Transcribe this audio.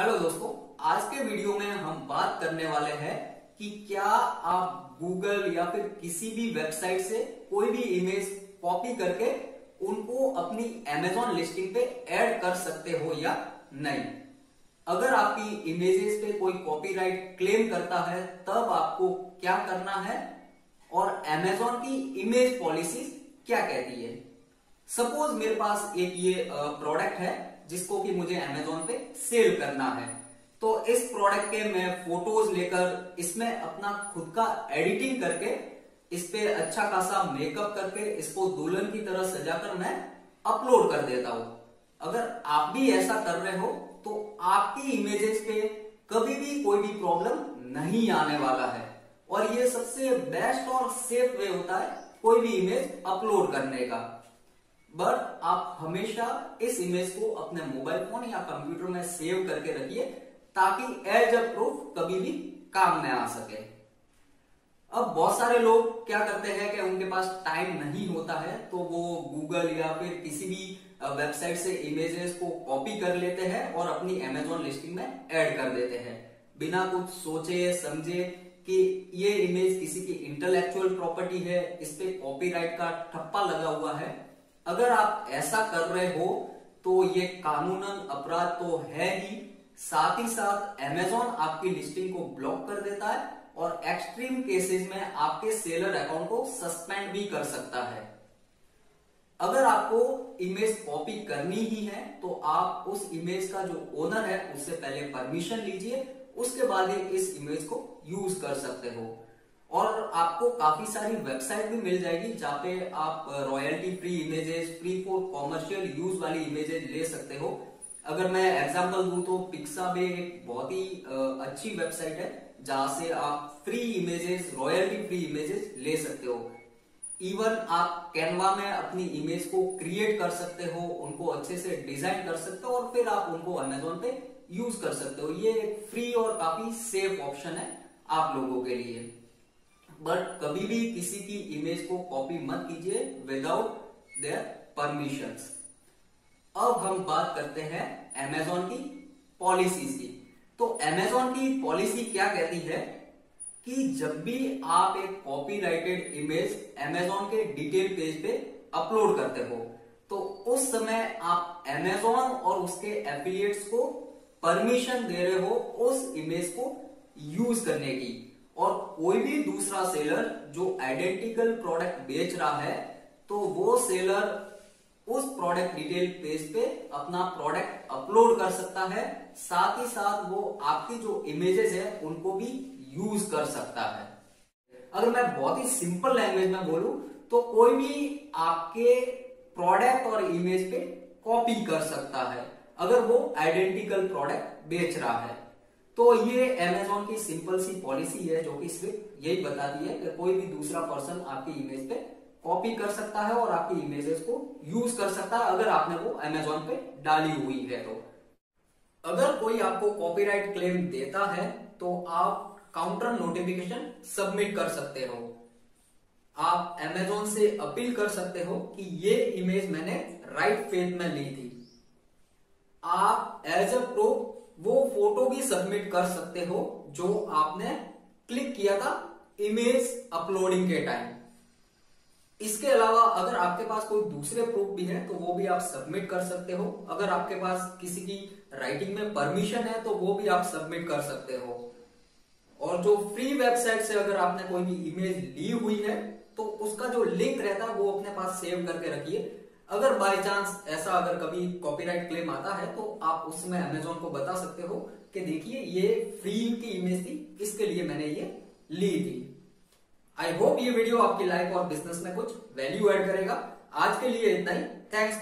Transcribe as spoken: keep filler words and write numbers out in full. Hello दोस्तों, आज के वीडियो में हम बात करने वाले हैं कि क्या आप गूगल या फिर किसी भी वेबसाइट से कोई भी इमेज कॉपी करके उनको अपनी अमेज़न लिस्टिंग पे ऐड कर सकते हो या नहीं। अगर आपकी इमेजेस पे कोई कॉपीराइट क्लेम करता है तब आपको क्या करना है और अमेज़न की इमेज पॉलिसी क्या कहती है। सपोज मेरे पास एक ये प्रोडक्ट है जिसको कि मुझे Amazon पे सेल करना है, तो इस प्रोडक्ट के मैं फोटोज लेकर इसमें अपना खुद का एडिटिंग करके इस पे अच्छा खासा मेकअप करके इसको दुल्हन की तरह सजाकर मैं अपलोड कर देता हूं। अगर आप भी ऐसा कर रहे हो तो आपकी इमेजेस पे कभी भी कोई भी प्रॉब्लम नहीं आने वाला है और ये सबसे बेस्ट और सेफ वे होता है कोई भी इमेज अपलोड करने का। बट आप हमेशा इस इमेज को अपने मोबाइल फोन या कंप्यूटर में सेव करके रखिए ताकि एज अ प्रूफ कभी भी काम में आ सके। अब बहुत सारे लोग क्या करते हैं कि उनके पास टाइम नहीं होता है तो वो गूगल या फिर किसी भी वेबसाइट से इमेजेस को कॉपी कर लेते हैं और अपनी Amazon लिस्टिंग में ऐड कर देते हैं बिना कुछ सोचे समझे कि ये इमेज किसी की इंटेलेक्चुअल प्रॉपर्टी है, इस पे कॉपीराइट का ठप्पा लगा हुआ है। अगर आप ऐसा कर रहे हो तो ये कानूनन अपराध तो है ही, साथ ही साथ Amazon आपकी लिस्टिंग को ब्लॉक कर देता है और एक्सट्रीम केसेस में आपके सेलर अकाउंट को सस्पेंड भी कर सकता है। अगर आपको इमेज कॉपी करनी ही है तो आप उस इमेज का जो ओनर है उससे पहले परमिशन लीजिए, उसके बाद ही इस इमेज को यूज कर सकते हो। और आपको काफी सारी वेबसाइट भी मिल जाएगी जहाँ पे आप royalty free images, free for commercial use वाली इमेजेस ले सकते हो। अगर मैं एग्जांपल दूं तो पिक्साबे एक बहुत ही अच्छी वेबसाइट है जहाँ से आप free images, royalty free images ले सकते हो। इवन आप कैनवा में अपनी इमेज को क्रिएट कर सकते हो, उनको अच्छे से डिजाइन कर सकते हो और फिर आप उनको अमेज़न पे यूज कर सकते हो। ये एक फ्री और काफी सेफ ऑप्शन है आप लोगों के लिए। बट कभी भी किसी की इमेज को कॉपी मत कीजिए विदाउट देयर परमिशंस। अब हम बात करते हैं Amazon की पॉलिसीज की। तो Amazon की पॉलिसी क्या कहती है कि जब भी आप एक कॉपीराइटेड इमेज Amazon के डिटेल पेज पे अपलोड करते हो तो उस समय आप Amazon और उसके एफिलिएट्स को परमिशन दे रहे हो उस इमेज को यूज करने की, और कोई भी दूसरा सेलर जो आइडेंटिकल प्रोडक्ट बेच रहा है तो वो सेलर उस प्रोडक्ट डिटेल पेज पे अपना प्रोडक्ट अपलोड कर सकता है, साथ ही साथ वो आपकी जो इमेजेस है उनको भी यूज कर सकता है। अगर मैं बहुत ही सिंपल लैंग्वेज में बोलूं तो कोई भी आपके प्रोडक्ट और इमेज पे कॉपी कर सकता है अगर वो आइडेंटिकल प्रोडक्ट बेच रहा है। तो ये Amazon की सिंपल सी पॉलिसी है जो कि सिर्फ यही बताती है कि कोई भी दूसरा पर्सन आपकी इमेज पे कॉपी कर सकता है और आपकी इमेजेस को यूज कर सकता है अगर आपने वो Amazon पे डाली हुई है। तो अगर कोई आपको कॉपीराइट क्लेम देता है तो आप काउंटर नोटिफिकेशन सबमिट कर सकते हो। आप Amazon से अपील कर सकते हो कि ये इमेज मैंने राइट फेथ में ली थी। आप एज अ प्रूफ वो फोटो भी सबमिट कर सकते हो जो आपने क्लिक किया था इमेज अपलोडिंग के टाइम। इसके अलावा अगर आपके पास कोई दूसरे प्रूफ भी है तो वो भी आप सबमिट कर सकते हो। अगर आपके पास किसी की राइटिंग में परमिशन है तो वो भी आप सबमिट कर सकते हो। और जो फ्री वेबसाइट से अगर आपने कोई भी इमेज ली हुई है तो उसका जो लिंक रहता है वो अपने पास सेव करके रखिए। अगर बाय चांस ऐसा अगर कभी कॉपीराइट क्लेम आता है तो आप उसमें Amazon को बता सकते हो कि देखिए ये फ्री की इमेज थी, इसके लिए मैंने ये ली थी। आई होप ये वीडियो आपकी लाइफ और बिजनेस में कुछ वैल्यू ऐड करेगा। आज के लिए इतना ही, थैंक्स।